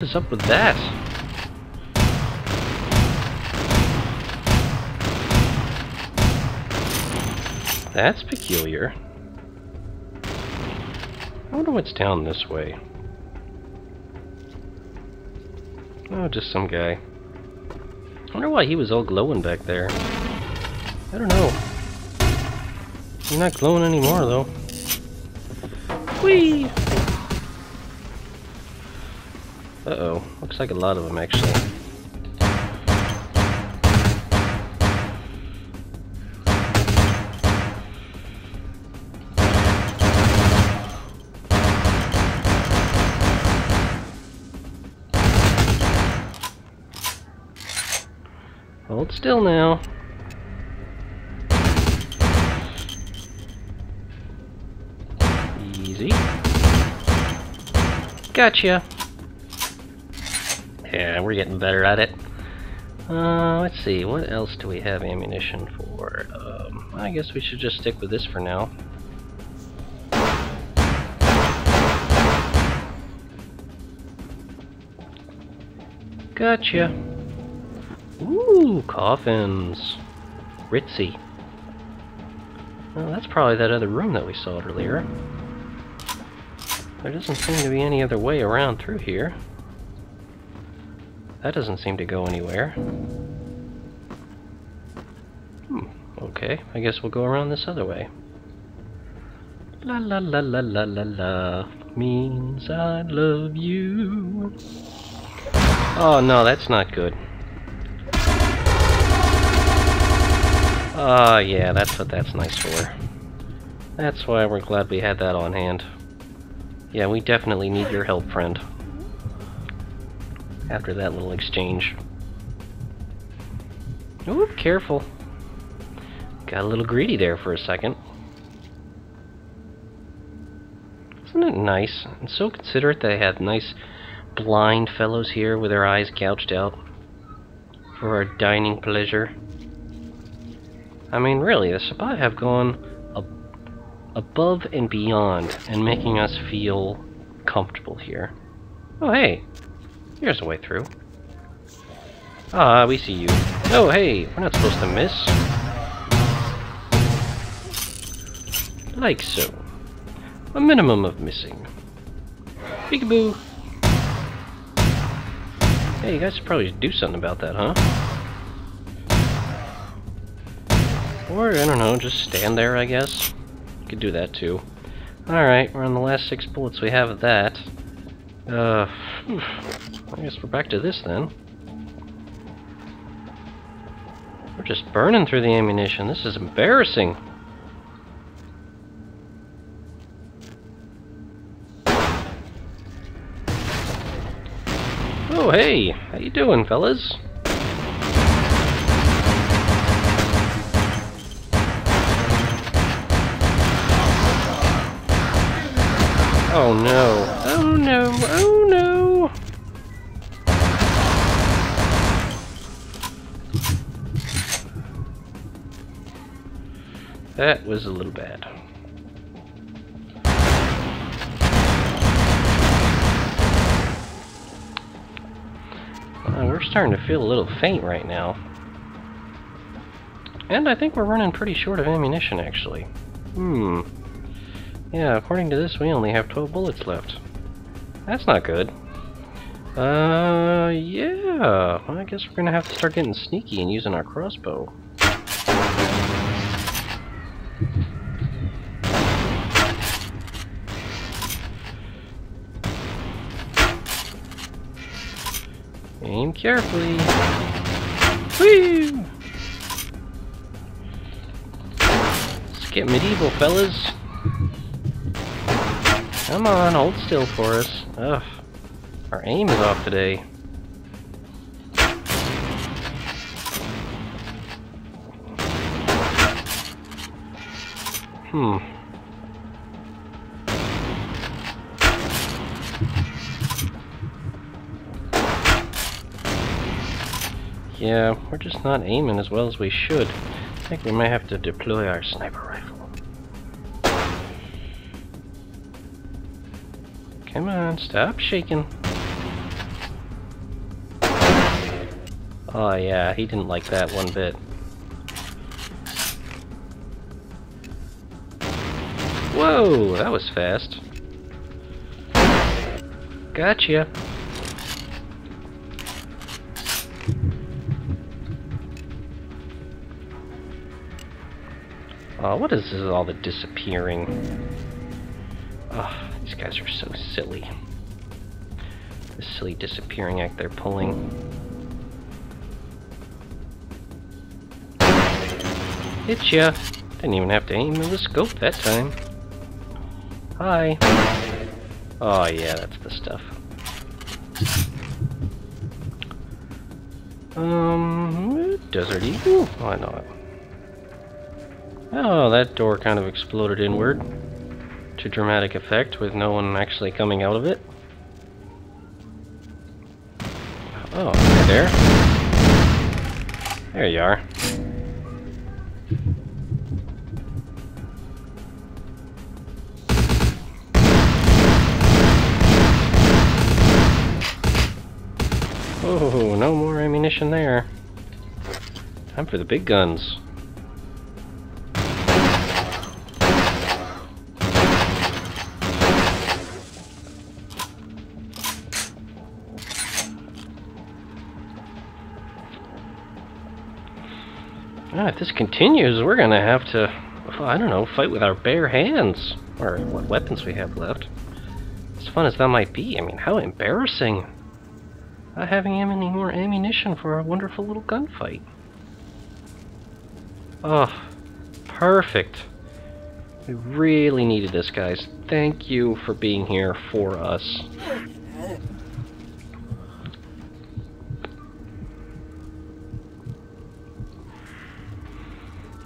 What's up with that? That's peculiar. I wonder what's down this way. Oh, just some guy. I wonder why he was all glowing back there. I don't know. He's not glowing anymore, though. Whee! Uh-oh. Looks like a lot of them, actually. Hold still now. Easy. Gotcha. Yeah, we're getting better at it. Let's see, what else do we have ammunition for? I guess we should just stick with this for now. Gotcha. Ooh, coffins. Ritzy. Well, that's probably that other room that we saw earlier. There doesn't seem to be any other way around through here. That doesn't seem to go anywhere. Okay, I guess we'll go around this other way. La la la la la la la means I love you. Oh no, that's not good. Oh yeah, that's what that's nice for. That's why we're glad we had that on hand. Yeah, we definitely need your help, friend. After that little exchange. Ooh, careful. Got a little greedy there for a second. Isn't it nice? And so considerate that I had nice blind fellows here with their eyes gouged out for our dining pleasure. I mean, really, the Sabbat have gone above and beyond and making us feel comfortable here. Oh, hey. Here's a way through. Ah, we see you. Oh, hey, we're not supposed to miss. Like so. A minimum of missing. Peekaboo! Hey, you guys should probably do something about that, huh? Or, I don't know, just stand there, I guess. You could do that, too. Alright, we're on the last 6 bullets we have of that. I guess we're back to this then. We're just burning through the ammunition. This is embarrassing. Oh hey, how you doing, fellas? Oh no. Oh no. Oh no. That was a little bad. We're starting to feel a little faint right now. And I think we're running pretty short of ammunition, actually. Yeah, according to this, we only have 12 bullets left. That's not good. Yeah. Well, I guess we're gonna have to start getting sneaky and using our crossbow. Aim carefully. Woo! Let's get medieval, fellas. Come on, hold still for us. Ugh. Our aim is off today. Yeah, we're just not aiming as well as we should. I think we may have to deploy our sniper rifle. Come on, stop shaking. Oh yeah, he didn't like that one bit. Whoa, that was fast. Gotcha. Oh, what is this, all the disappearing? Oh, these guys are so silly. The silly disappearing act they're pulling. Hit ya! Didn't even have to aim in the scope that time. Hi! Oh yeah, that's the stuff. Desert Eagle? Why not? Oh, that door kind of exploded inward to dramatic effect with no one actually coming out of it. Oh, you're there. There you are. Whoa, no more ammunition there. Time for the big guns. If this continues, we're gonna have to, I don't know, fight with our bare hands. Or what weapons we have left. As fun as that might be, I mean, how embarrassing. Not having any more ammunition for our wonderful little gunfight. Oh, perfect. We really needed this, guys. Thank you for being here for us.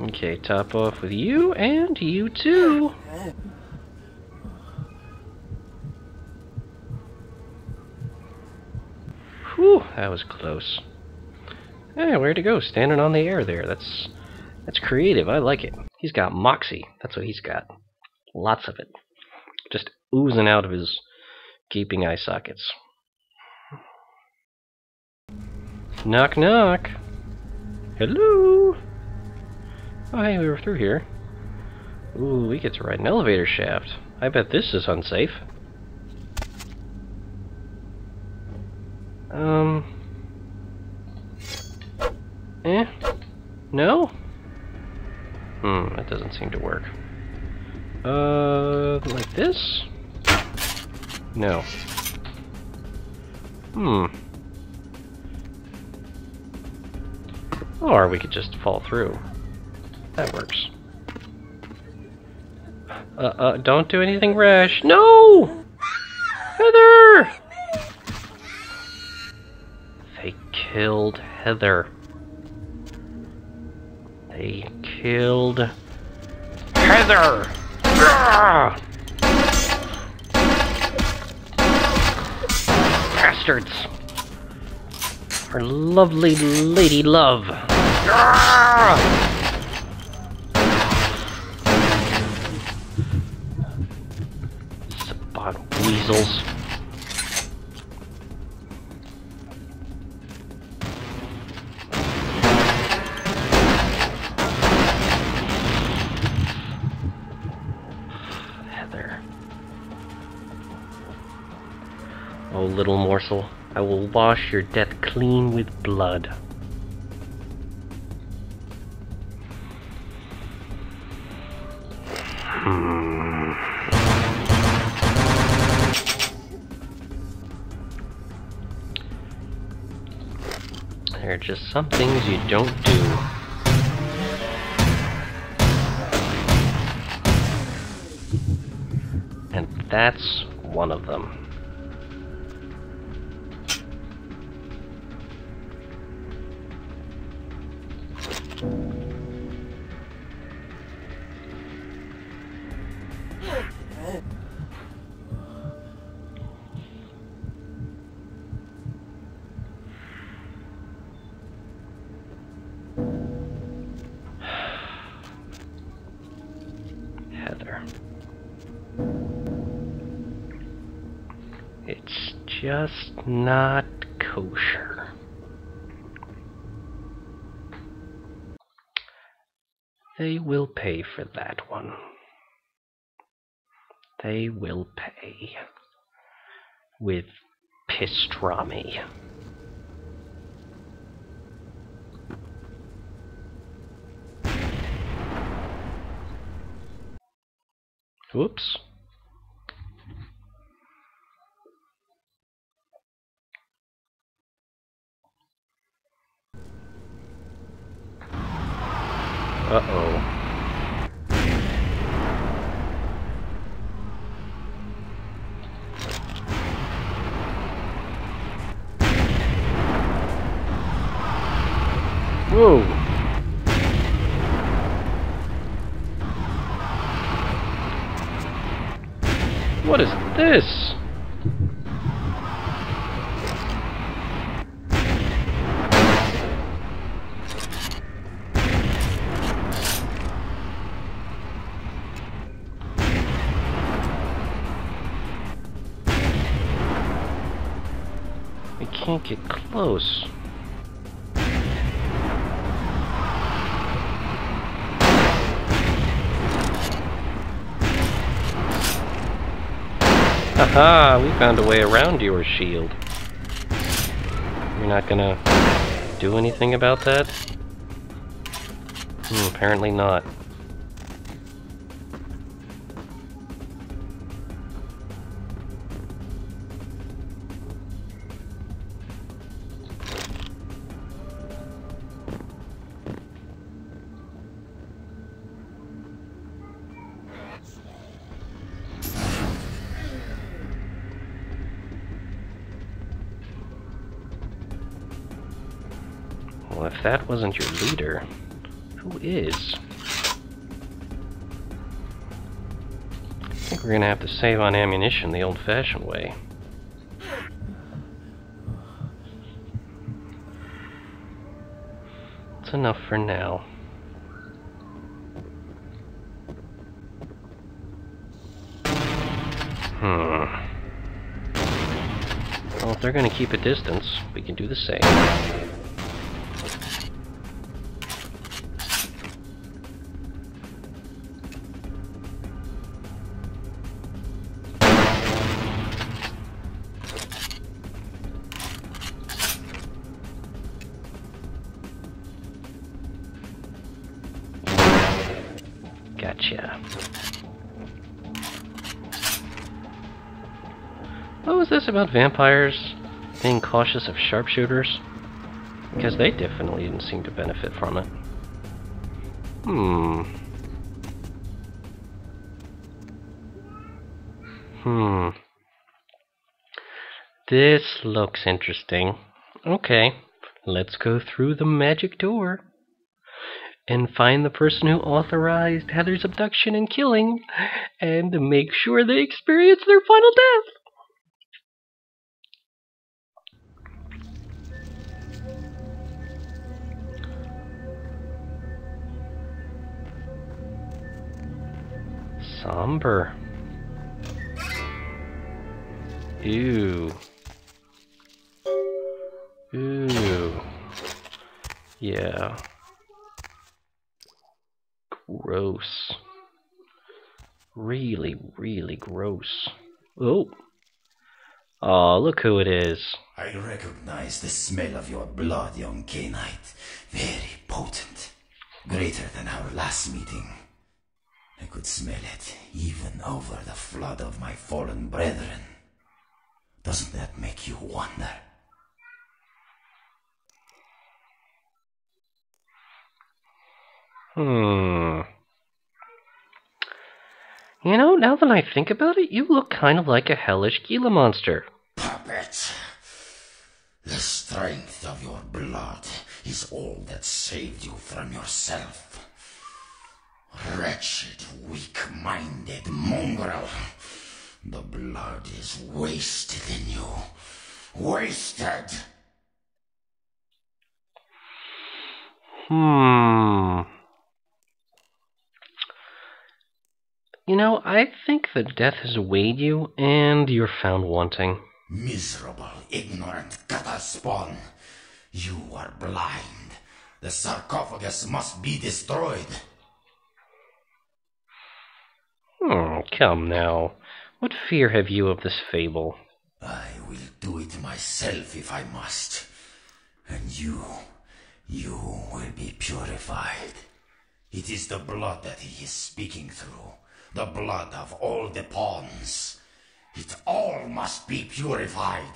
Okay, top off with you, and you too! Whew, that was close. Hey, where'd he go? Standing on the air there. That's creative, I like it. He's got moxie, that's what he's got. Lots of it. Just oozing out of his gaping eye sockets. Knock knock! Hello! Oh hey, we were through here. Ooh, we get to ride an elevator shaft. I bet this is unsafe. No? That doesn't seem to work. Like this? No. Or we could just fall through. That works. Don't do anything rash. No! Heather! They killed Heather. They killed Heather! Bastards! Our lovely lady love. Weasels. Heather. Oh, little morsel, I will wash your death clean with blood. There are just some things you don't do. And that's one of them. It's just not kosher. They will pay for that one. They will pay. With pastrami. Whoops. Uh-oh. Whoa. What is this? Can't get close. Haha, we found a way around your shield. You're not gonna do anything about that? Hmm, apparently not. Well, if that wasn't your leader, who is? I think we're gonna have to save on ammunition the old-fashioned way. It's enough for now. Hmm. Well, if they're gonna keep a distance, we can do the same. Gotcha. What was this about vampires being cautious of sharpshooters? Because they definitely didn't seem to benefit from it. This looks interesting. Okay, let's go through the magic door and find the person who authorized Heather's abduction and killing, and make sure they experience their final death! Somber. Ew. Ew. Yeah. Gross. Really, really gross. Oh. Aw, look who it is. I recognize the smell of your blood, young Cainite. Very potent. Greater than our last meeting. I could smell it, even over the flood of my fallen brethren. Doesn't that make you wonder? You know, now that I think about it, you look kind of like a hellish Gila monster. Puppet! The strength of your blood is all that saved you from yourself. Wretched, weak-minded mongrel. The blood is wasted in you. Wasted! You know, I think that death has weighed you, and you're found wanting. Miserable, ignorant gutter-spawn! You are blind. The sarcophagus must be destroyed. Hmm, come now. What fear have you of this fable? I will do it myself if I must. And you will be purified. It is the blood that he is speaking through. The blood of all the pawns. It all must be purified.